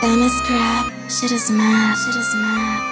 Beneskrap, shit is mad, shit is mad.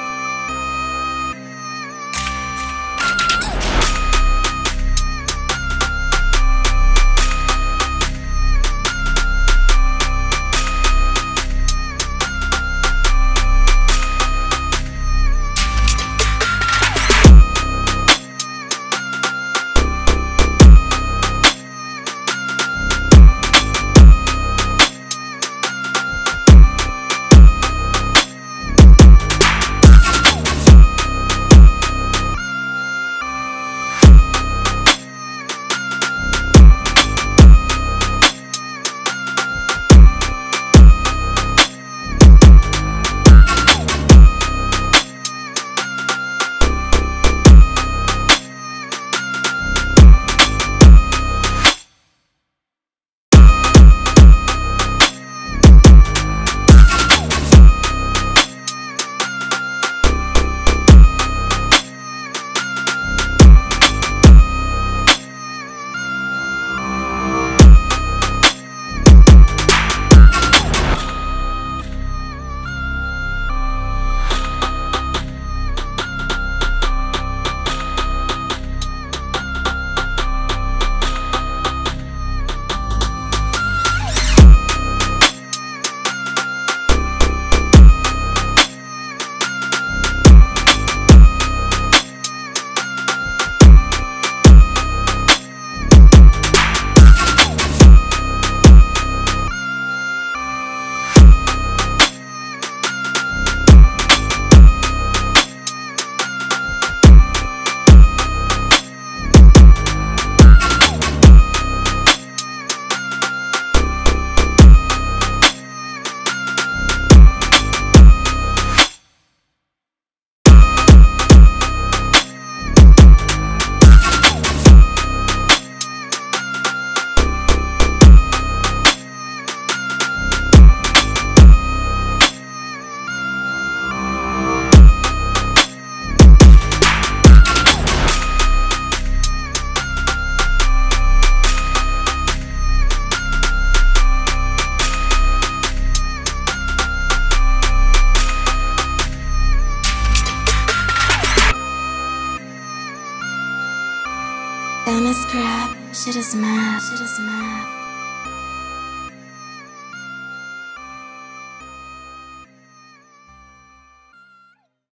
Beneskrap, shit is mad, shit is mad.